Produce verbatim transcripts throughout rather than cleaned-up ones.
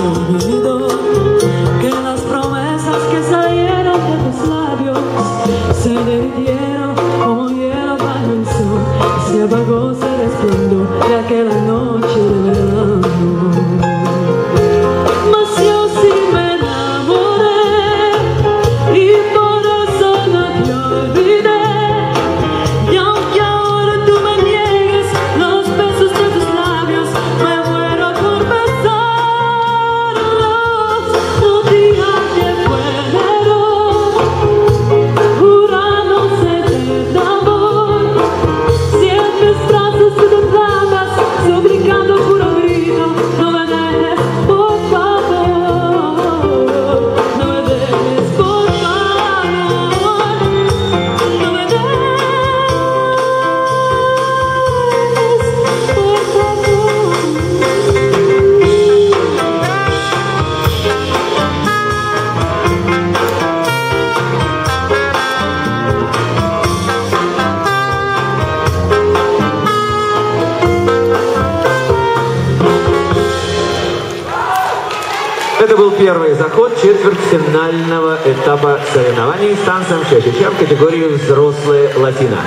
olvidó que las promesas que salieron de tus labios se derritieron como hielo bajo el sol, se apagó, se desplendó de aquella noche de verano. Это был первый заход четвертьфинального этапа соревнований с танцем ча-ча-ча в категории «Взрослые латино».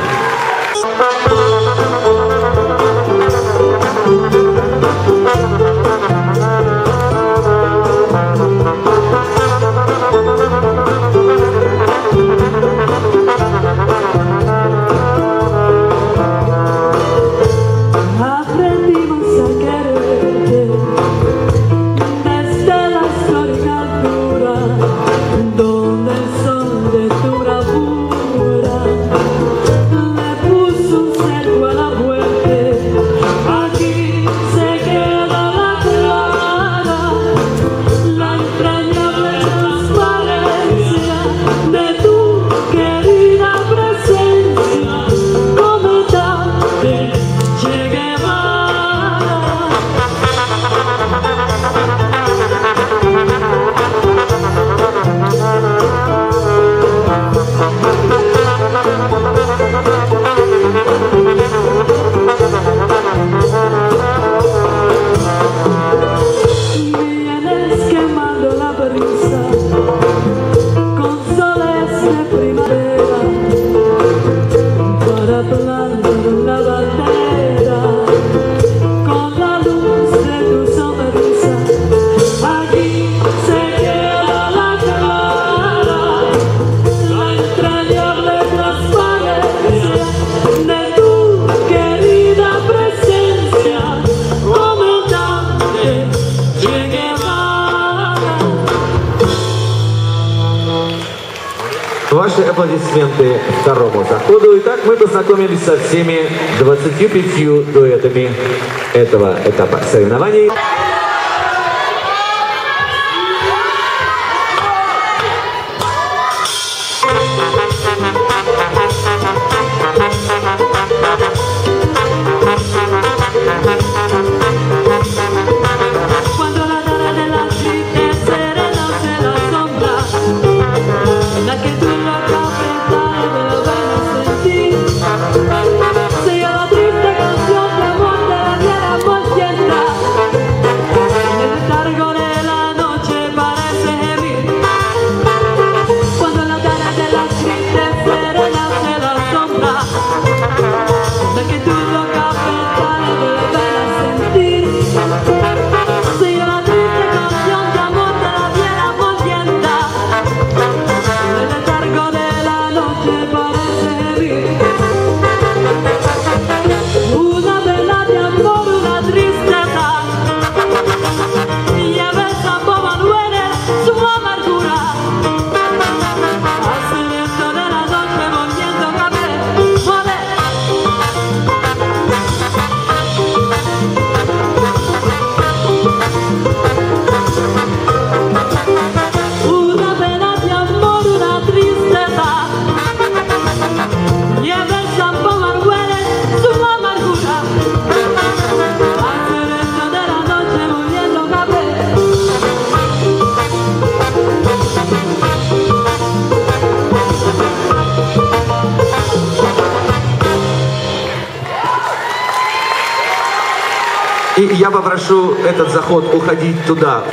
Ваши аплодисменты второму заходу. Итак, мы познакомились со всеми двадцатью пятью дуэтами этого этапа соревнований. И я попрошу этот заход уходить туда.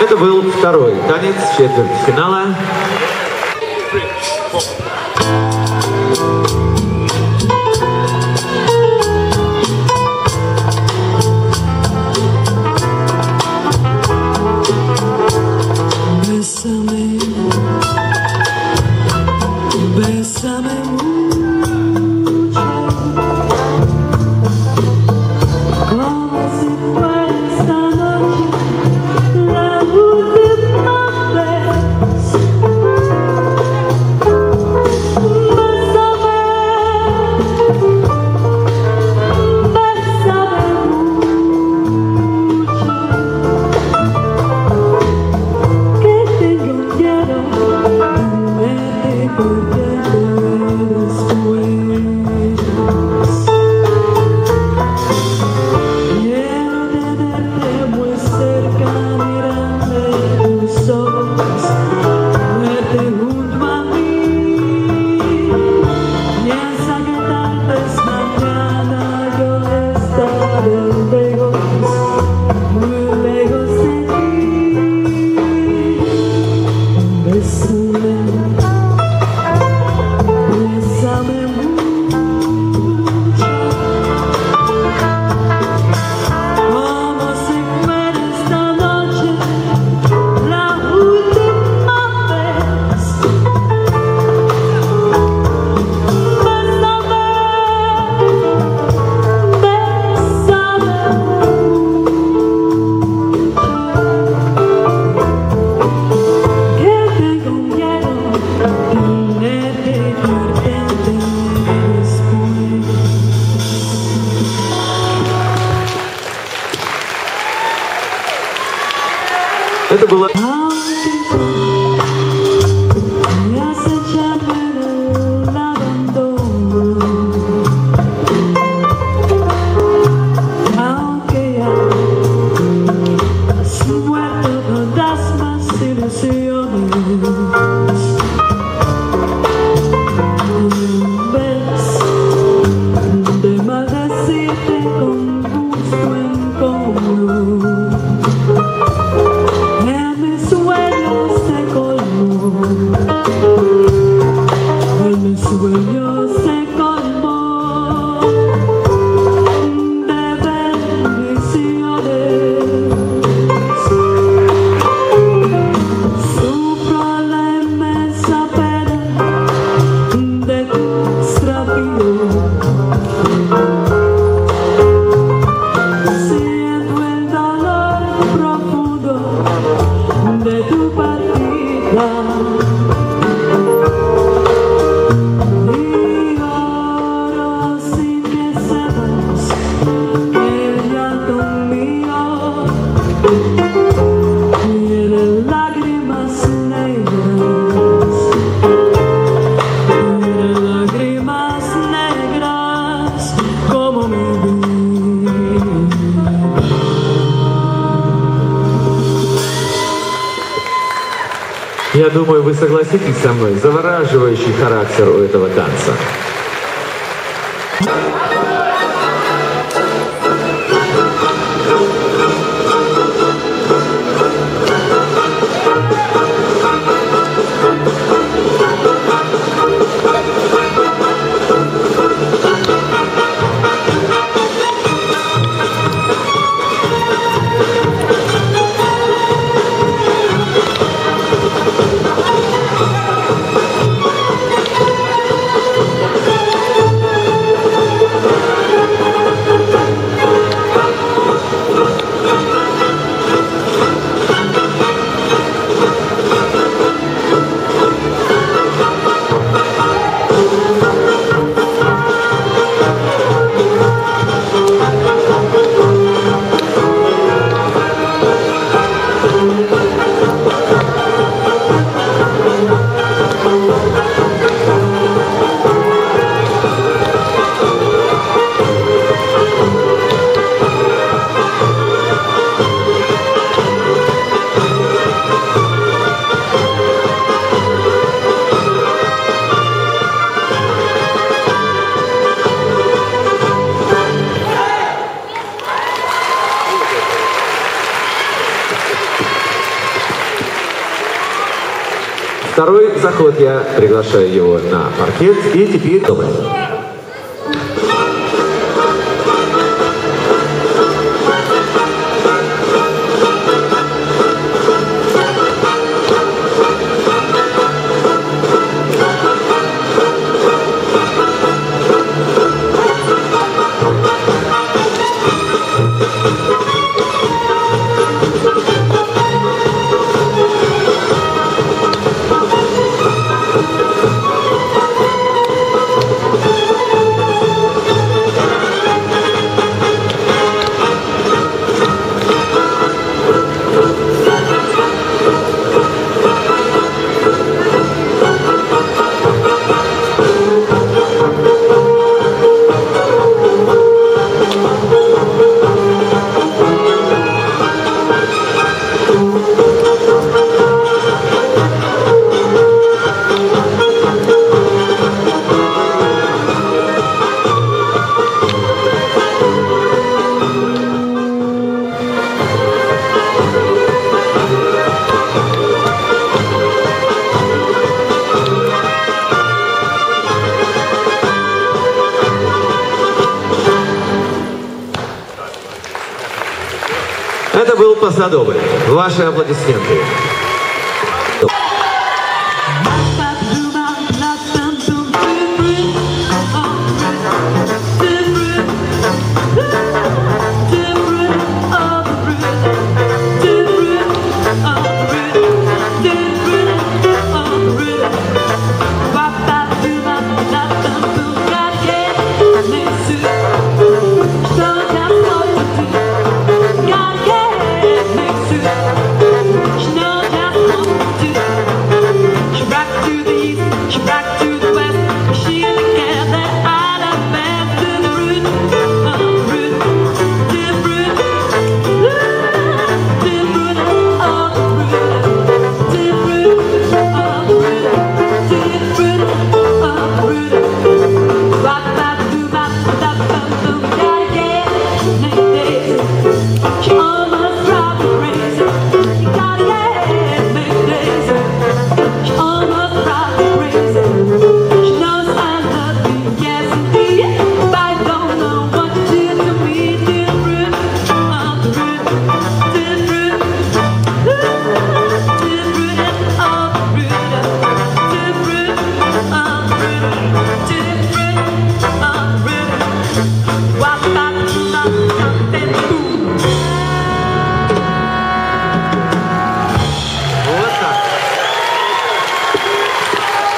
Это был второй танец четвертьфинала. Это было... согласитесь со мной, завораживающий характер у этого танца. Второй заход, я приглашаю его на паркет, и теперь... Это был Поздадобль. Ваши аплодисменты.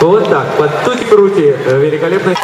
Вот так, под тути-крути великолепно.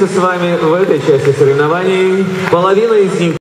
находимся с вами в этой части соревнований. Половина из них